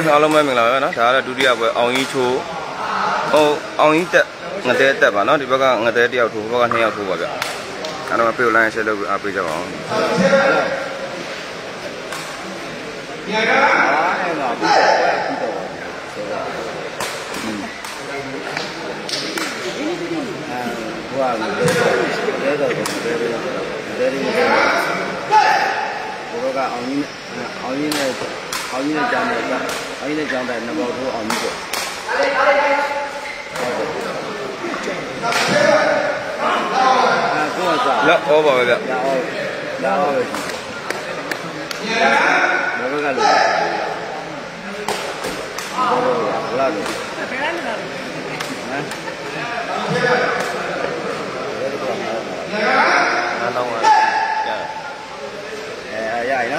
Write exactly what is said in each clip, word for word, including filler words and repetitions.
I 好运的奖牌，好运的奖牌，能保住好运果。来，我宝贝哥。来，我宝贝。我这个路。我那路。啊？那我。哎，呀，呀，呢？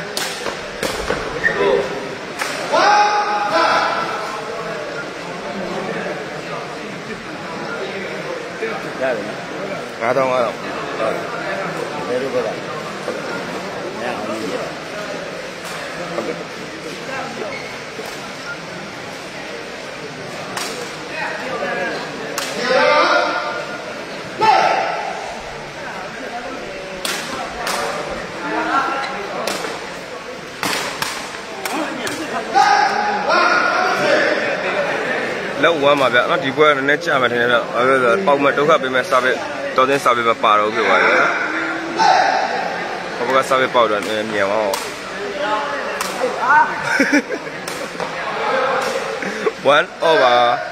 Ada ada. Baru baru. Ya. Okey. Lau uang macam apa? Di bawah net cah macam ni lah. Agak pau macam tu kan? Biar sabi, tahun sabi berparuh ke bawah. Apa kata sabi pau dan ni awak? One over.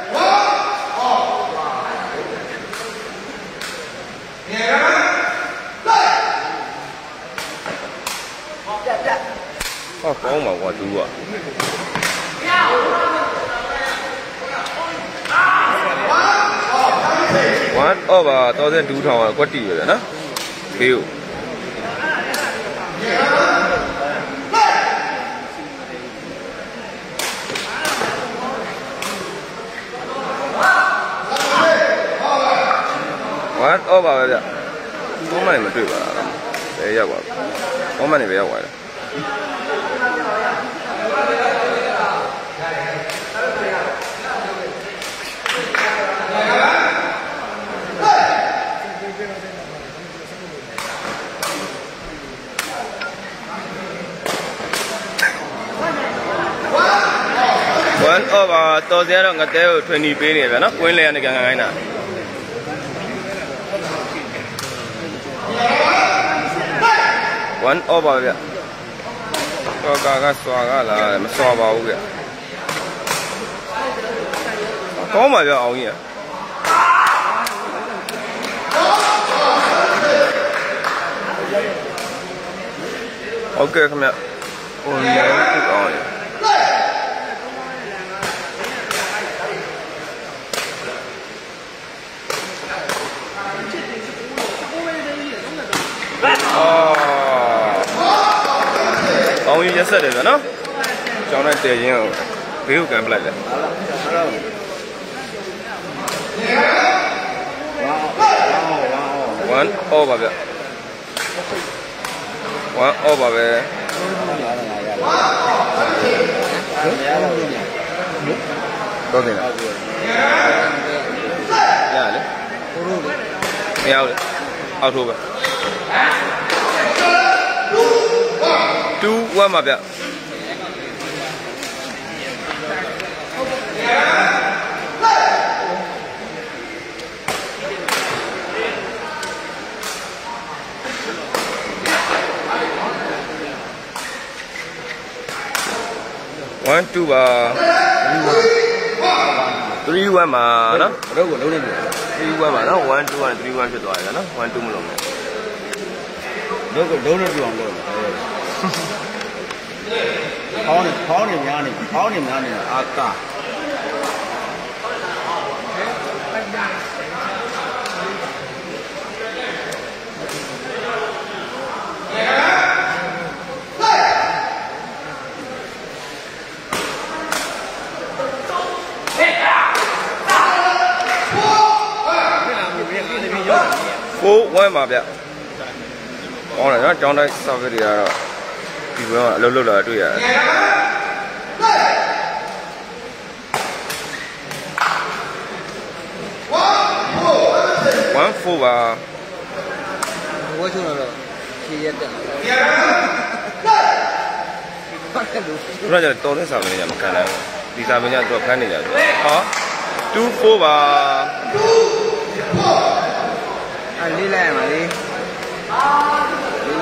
Oh, kau mahu buat dua. One over thousand two thousand quite deep, na? Few. One over, yeah. How many we do? Hey, yeah, what? How many we have? One over thousand orang kata twenty peni, kan? Poin leh ane kangen na. One over dia. Kau kagak suara lah, suara bau dia. Kau macam awak ni. Okay, kau macam. Oh ya, tu awak. Oh, you just said it, no? John, I tell you, you can play that. One over there. One over there. Yeah, out over. Two one more. One two bar. Three one more. No. Three one more. No one two one three one should do it. No one two more. Don't don't do it. How many? How many? How many? How many? How many? Aka. Four one more. On là nó trong đây sau cái điều đó thì vừa lâu lâu là tôi vậy. phụ vào. Nói chung là khi 그러자 또 해서 그냥 막가나 리사 그냥 또 간이야. 어? 이십사 봐. 아, 리라야 말이. 아. 리로.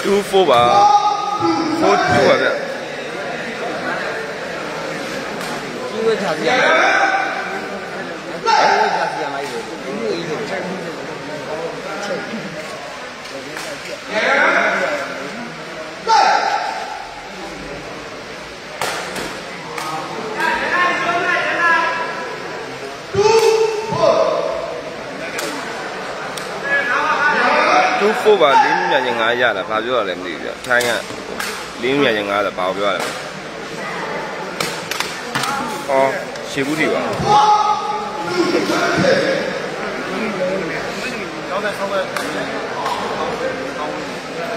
Two four bah. Four two apa? Hãy subscribe cho kênh Ghiền Mì Gõ Để không bỏ lỡ những video hấp dẫn 어, 제구리와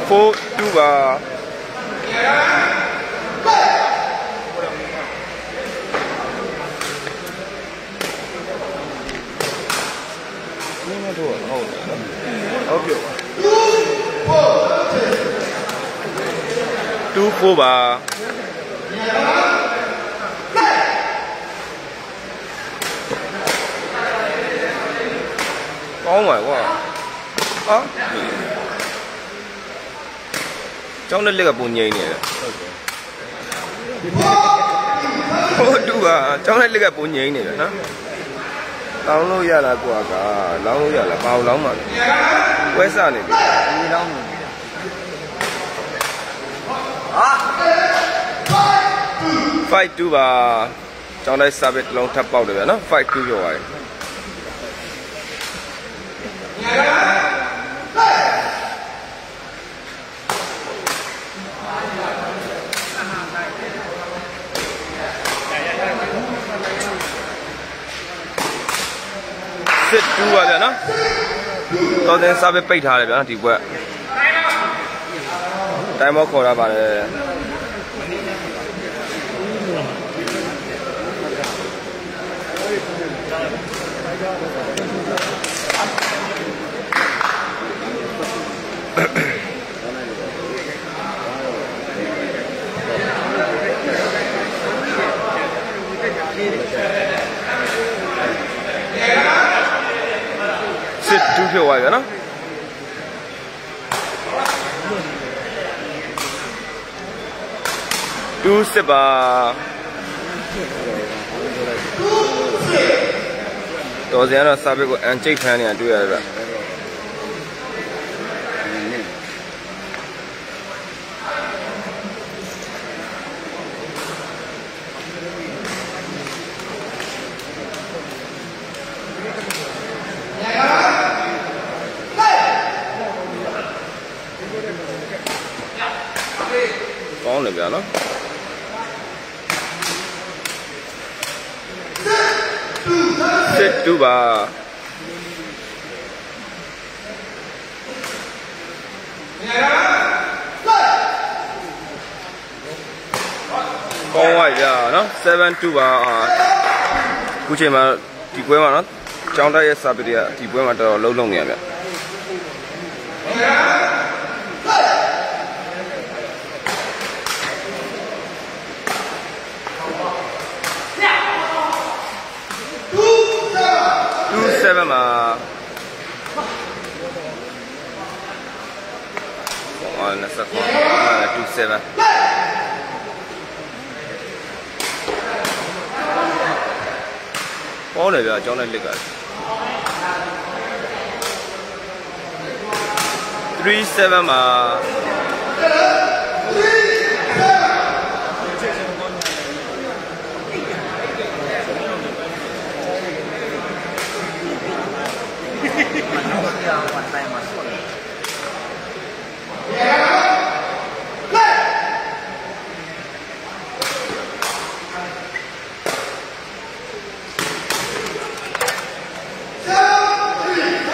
포두가 두포바 Oh my god. Huh? Trong đất liếc gặp bùn nhầy nhỉ? Ô đùa, trong đất liếc gặp bùn nhầy nhỉ? Lóng lô ra là của cả, lóng lô ra là bao lóng mà. Quét ra này. Fight two và trong đây xa biệt lóng thập bao được nó. Fight two rồi. Sit two rồi đấy nó, tôi đến sau bên pizza đấy nó thì quẹt, tay móc khổ ra bạn đấy. Sit two phiếu vậy đó. Two sit ba. Tôi giờ nó sao biết có anh chị fan này đuổi rồi. Con này lắm. Chết chú bà. Con ngoài giờ nó seven chú bà. Cú chơi mà thì quên mà nó trong đây sao bị thì quên mà tao lâu lâu nhỉ mẹ. Seven mà, còn là sáu con, là two seven. Có này là cho nên lịch rồi. three seven uh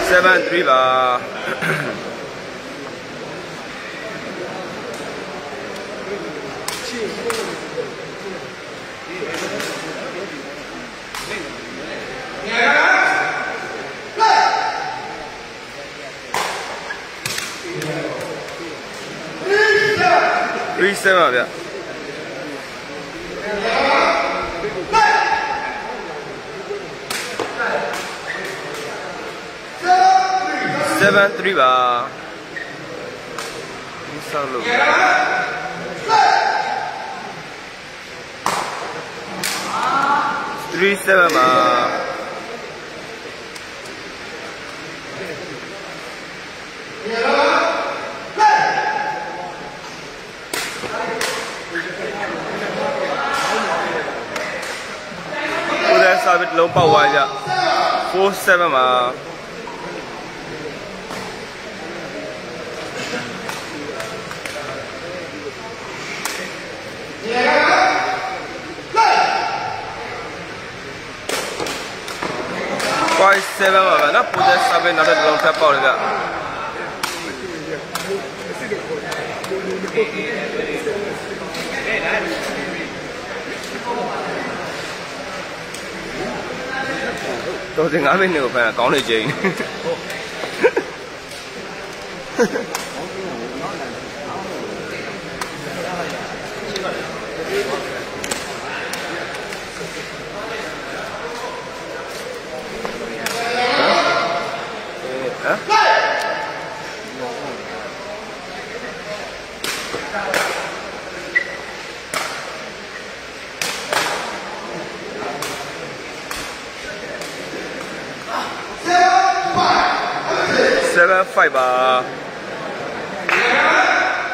seven three bar. three seven yeah. Seven three bar. Three seven bar. Four seven bar. Five seven over. Now put that seven another long tap out of that. Don't think I'm in the fan, I only Jane. Huh? Seven five bar.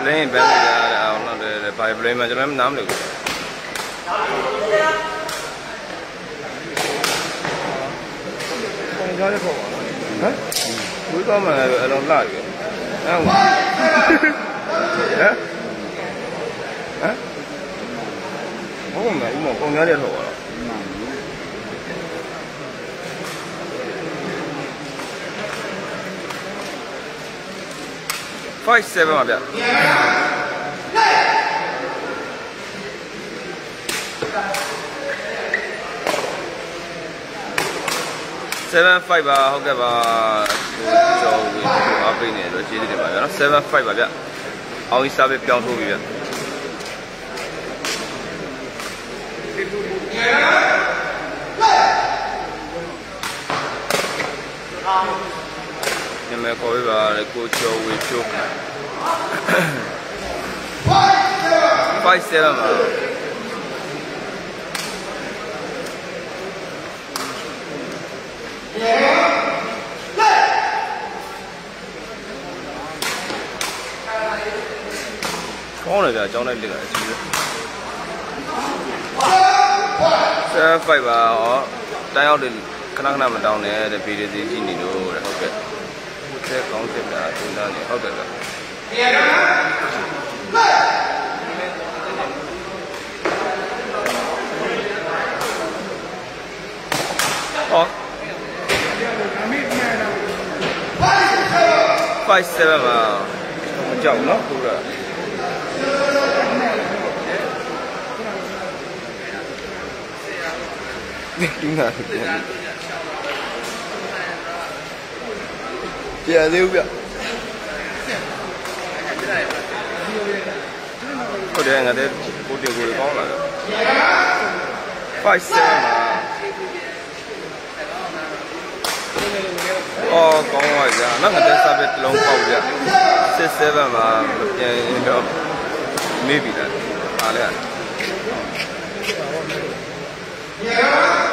Blame Ben. I don't know the by blame. I don't know the name. We got my I don't like it. Huh? Huh? Không mẹ, cũng không nhớ điện thoại. Five seven mà biết. Seven five ba, không cái ba. Seven five yeah. Only seven pion two yeah. You may call it a good show with you. Five seven. Yeah. Corner that don't let it go. Seven five bar. Time out the cannot number down there. The period is in the door. Okay. Check on the down there. Okay. Oh. Five seven bar. Jump no good. Yeah, they will be. Oh, they are there. Put the goal on. Five seven. Oh, come on, yeah. Now that's a bit long, yeah. Six seven, yeah, maybe that. Yeah.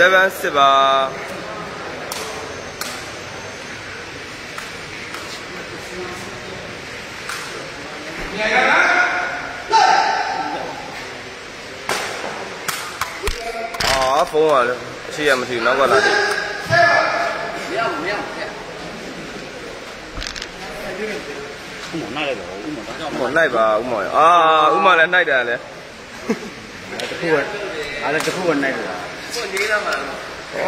seven seba. Ah, phone à, chị em thì nó gọi là gì? Một này và một mỏi. À, một mỏi là này đấy đấy. À, là cái khu này rồi.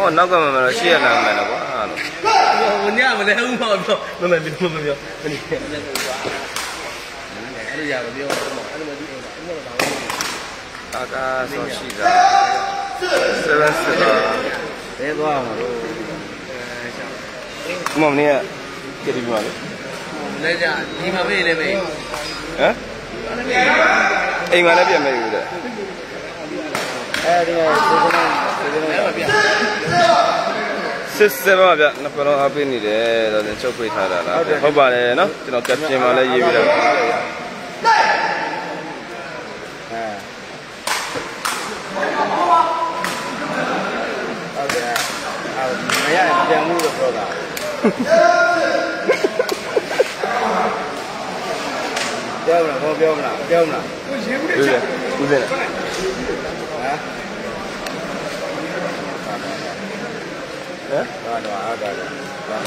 Oh, nó có mà chị em làm này là quá. Mình nhá, mình thấy không mỏi đâu. Mình mình mình mình mình. Bây giờ mình đi ta ta so chi ra seven seven thế đó mà mồm này cái gì mà lấy ra đi mà về đây mày hả anh mà nó biết mày rồi à đi này đi này six seven vậy nó phải nó bên này để rồi cho quay thả ra là không phải này nó chỉ nó cắt chém mà lấy gì vậy Biomna, không biomna, biomna. Uzi, uzi này. Hả? Hả? Đói đói đói đói.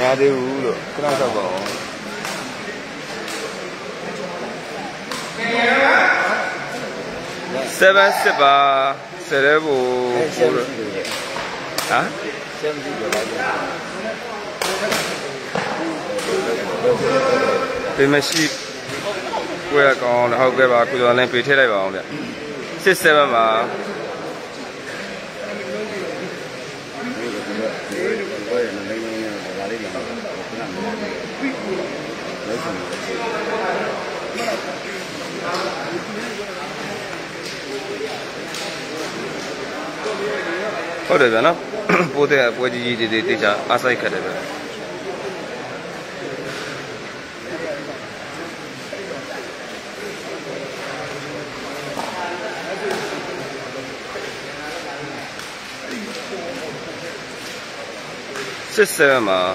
Nhà đều rồi, cái nào sao bỏ? Seven seba, serebo. Hả? Bên Messi quay còn học cái bà cứ lên phía thế này vào đấy, xích xe mà có được rồi đó. Bố thế à, bố gì gì gì thế chả, ăn say cả đấy. Six seven mà.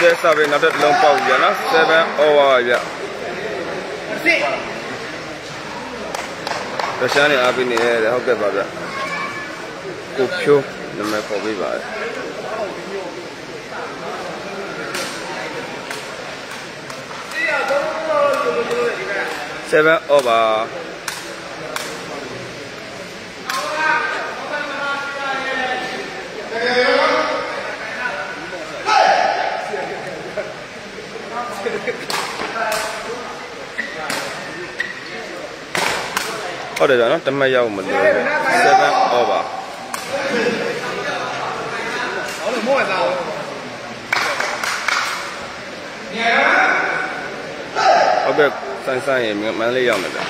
Chúng ta sẽ về nát đất lông bao giờ nó sẽ về over vậy. Rồi sau này ở bên này để học cái bài vậy. Cúp chiu, nó mới có bị vậy. Seven over. Ở đây là nó tầm bao nhiêu mình rồi. Seven over. Ok. Sang sang gì mình mang lấy dòng này ra,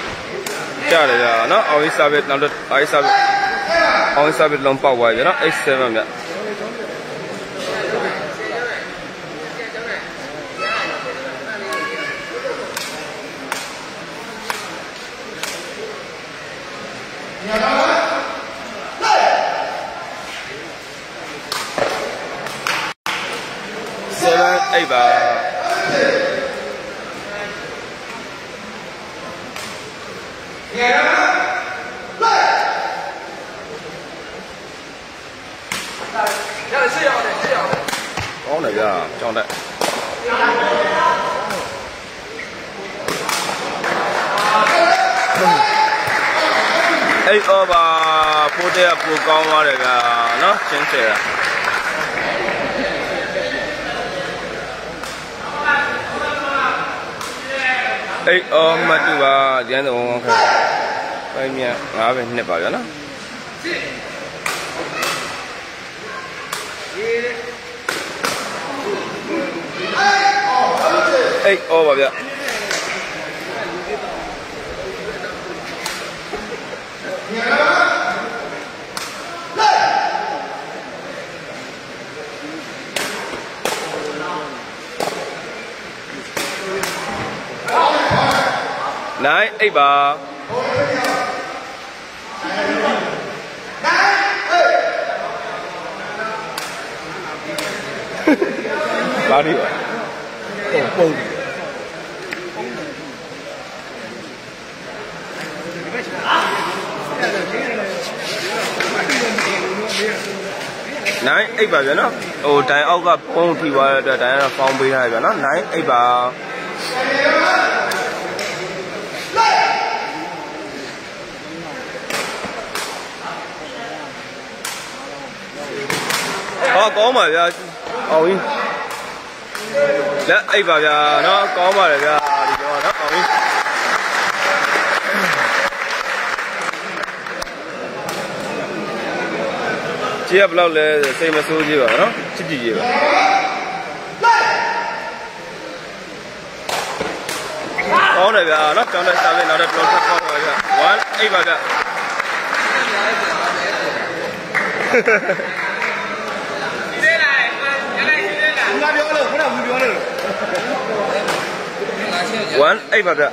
cha này là nó ông Elizabeth năm đợt ông Elizabeth ông Elizabeth long bao vậy đó, Elizabeth vậy. Seven eight ba. Có này ra trong đấy. 哎，我把铺垫铺高嘛，这个喏，真是。哎，我们这个点的我看，外面哪边那边呢？哎，我把这。 Nine, eight bar. Body. Nine, eight bar, you know. Oh, time out got phone people at the time of phone behind, you know. Nine, eight bar. Nó có mà ra ôi đấy ấy vào giờ nó có mà để ra thì cho nó ôi chia vào lâu để xây mà xui gì vậy nó chết gì vậy có này giờ nó cho nên sao nên nó đặt luôn sắp con rồi quá ấy vào giờ One eight of that.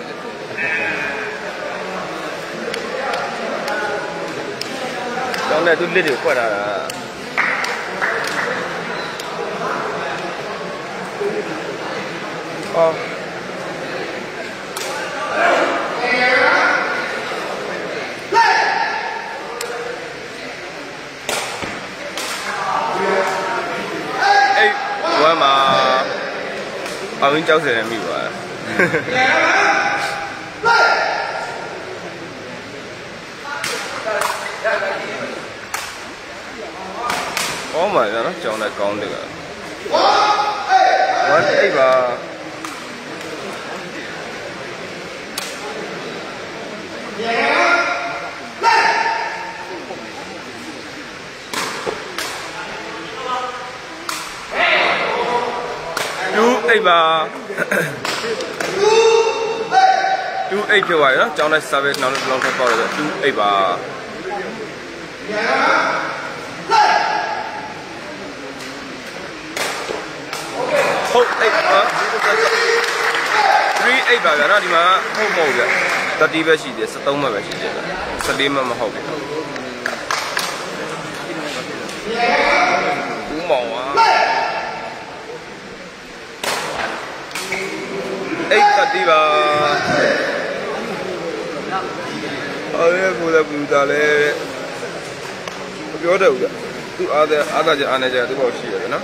Don't let it little quite a oh. Hey, where am I? I'm in Chelsea and me, right? Oh my God, nó chọn lại con được à? Quá dễ và chú dễ và Two eight to wire, John is savage, not long for the two eight bar. Three eight bar, not even a whole motor. The diva she did, Satoma, she did, Salima Mahogany. Eight diva. Oh yeah, good, good, darling. You're the one. You are the other. You are the other. You are the other.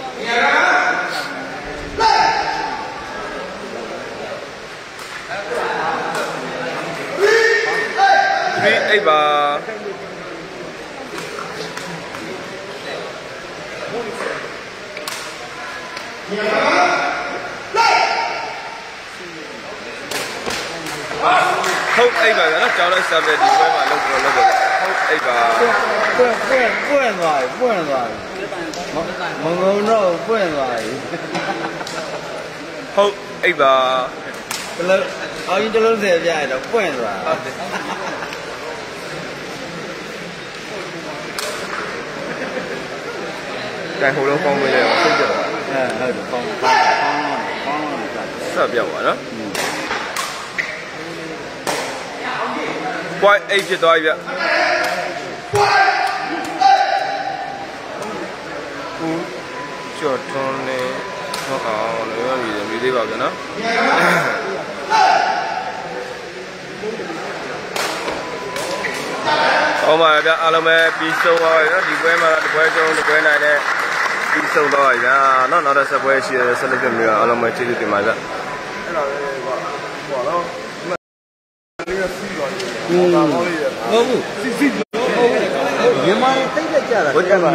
Three diva. Hope Ava, nó cho nó sao về thì quay lại lâu rồi lâu rồi. Hope Ava. Quên quên quên rồi quên rồi. Mọi người đâu quên rồi. Hope Ava. Lâu, ở những chỗ lâu dài dài đó quên rồi. Cái hồ lô phong bây giờ không được. À, hơi được phong phong phong. Sao biểu vậy đó? Quite eight to die yet. Who's your turn? No, no, you didn't believe it enough. Oh my god, Alame, be so wide. You went out of the way on the way like that. Be so wide. No, no, that's the way she is. Alame, she did my dad. 嗯。Oh, sì, sì. Mia madre sta ingaggiata. Voglio